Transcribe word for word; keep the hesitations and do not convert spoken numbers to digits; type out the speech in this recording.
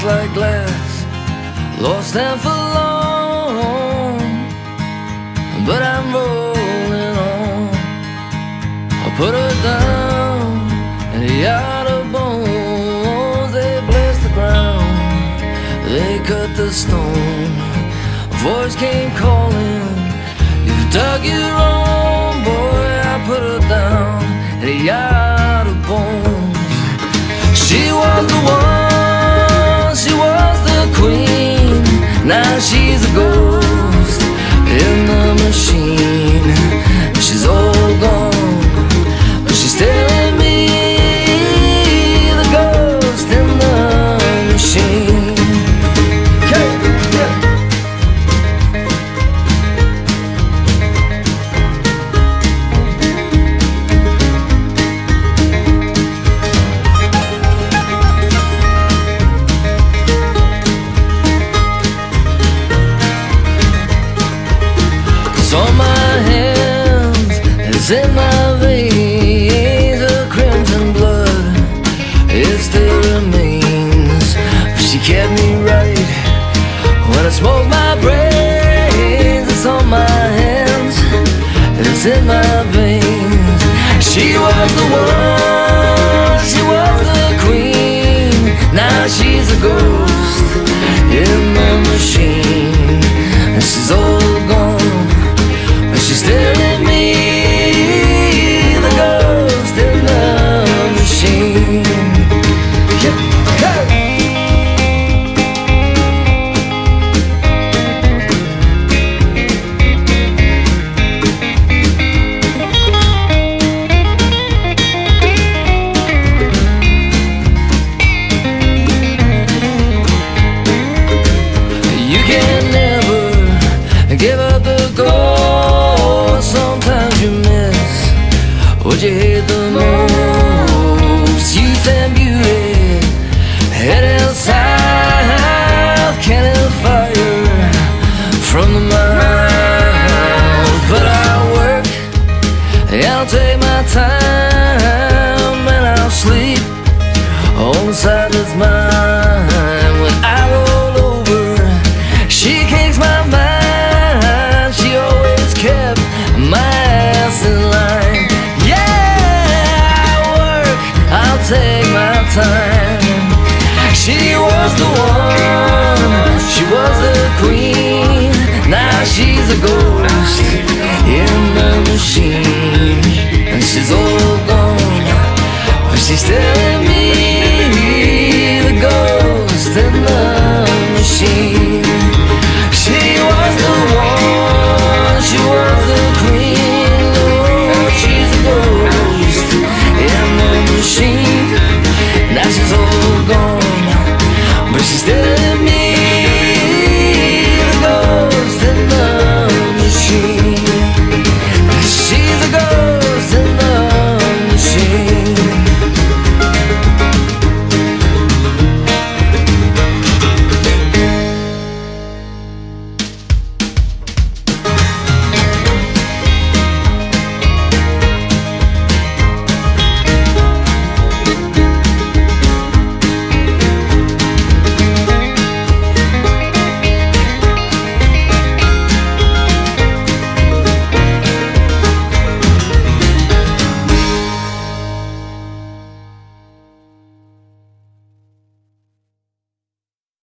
eyes like glass, lost and forlorn, but I'm rolling on. I put her down in a yard of bones. They blessed the ground, they cut the stone. A voice came calling, you've dug your own, boy. I put her down in a yard of bones. She was the one, she was the queen. Now she's a ghost in the machine. She's all gone, but she's telling me the ghost in the machine. Hey, on my hands, it's in my veins, the crimson blood, it still remains. She kept me right when I smoked my brains. It's on my hands, it's in my veins. She was the one, she was the queen. Now she's a ghost in the machine, and she's all gone. She's telling me the ghost in the machine. Yeah. Hey. You can never give up the ghost. Sometimes you miss what you hate the most. Youth and beauty, headed south, cannon fire from the mouth. But I'll work, I'll take my time, and I'll sleep on the side that's mine. When I roll over, she kicks my mind. She always kept my ass in line. Yeah, I work, I'll take my time. She was the one, she was the queen. Now she's a ghost in the machine, and she's all gone, but she's telling me the ghost in the machine.